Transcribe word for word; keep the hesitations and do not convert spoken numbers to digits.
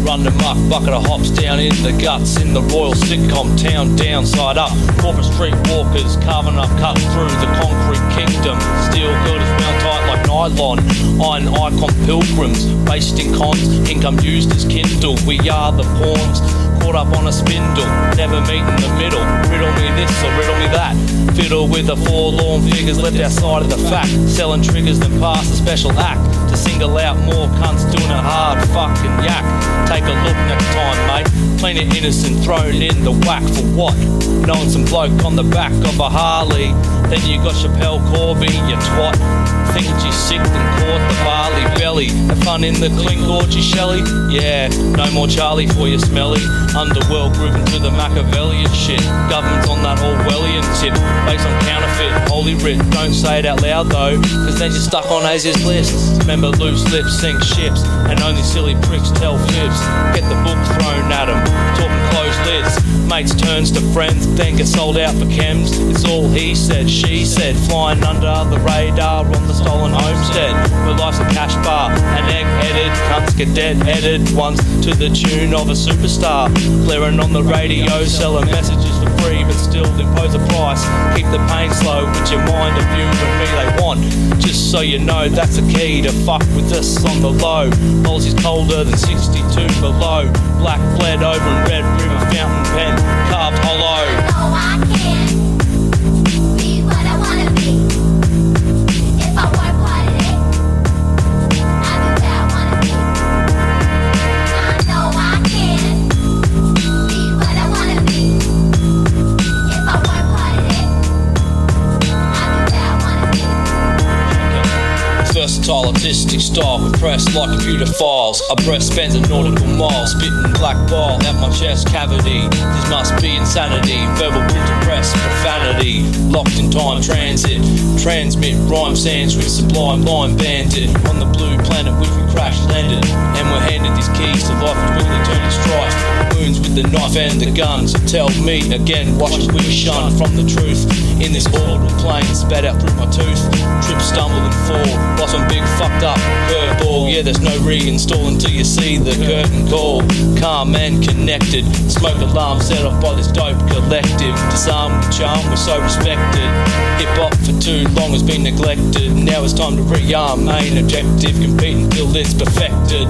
Run the muck, bucket of hops down in the guts, in the royal sitcom town, downside up. Corporate street walkers carving up cuts through the concrete kingdom. Steel girders bound tight like nylon, iron icon pilgrims, wasting cons, income used as kindle. We are the pawns, caught up on a spindle, never meet in the middle. Riddle me this or riddle me that. Fiddle with the forlorn figures left outside of the fact. Selling triggers then pass a special act. To single out more cunts doing a hard fucking yak. Take a look next time, mate. Plenty innocent thrown in the whack for what? Knowing some bloke on the back of a Harley. Then you got Chappelle Corby, you twat. Thinking she's sick and caught the barley belly. Have fun in the cling gorgy Shelley. Yeah, no more Charlie for you smelly. Underworld grouping to the Machiavellian shit. Government's on that Orwellian tip. Based on counterfeit, holy writ. Don't say it out loud though, cause then you're stuck on Asia's list. Remember loose lips sink ships, and only silly pricks tell fibs. Get the book thrown at them, talking closed lids. Mates turns to friends, then get sold out for chems. It's all he said, she said, flying under the radar on the stolen homestead. Where life's a cash bar, an egg-headed cunts get dead-headed once to the tune of a superstar. Blaring on the radio, selling messages for free, but still impose a price. Keep the pain slow, with your mind of you and me they want. Just so you know, that's the key to fuck with us on the low. Policy's colder than sixty-two below. Black bled over in Red River fountain pen, carved hollow. No, I can be what I wanna be. If I work hard at it, I'll be where I wanna be. I know I can be what I wanna be. If I work hard at it, I'll be where I wanna be. Okay. Versatile artistic style, compressed like computer files. Our breath spends a nautical mile, spitting black bile out my chest cavity. This must be insanity, verbal printed press, profanity. Locked in time transit, transmit rhyme sands with sublime line bandit. On the blue planet which we crash landed, and we're handed these keys to life and quickly turning strife. Wounds with the knife and the guns. Tell me again, why should we shun from the truth? In this orbital plane, spat out through my tooth. Trip, stumble and fall, lost on big fucked up curveball. Yeah, there's no reinstall until you see the curtain call. Calm and connected, smoke alarm set off by this dope collective. Disarmed with charm, we're so respected. Hip hop for too long has been neglected. Now it's time to rearm, main objective. Compete until it's perfected.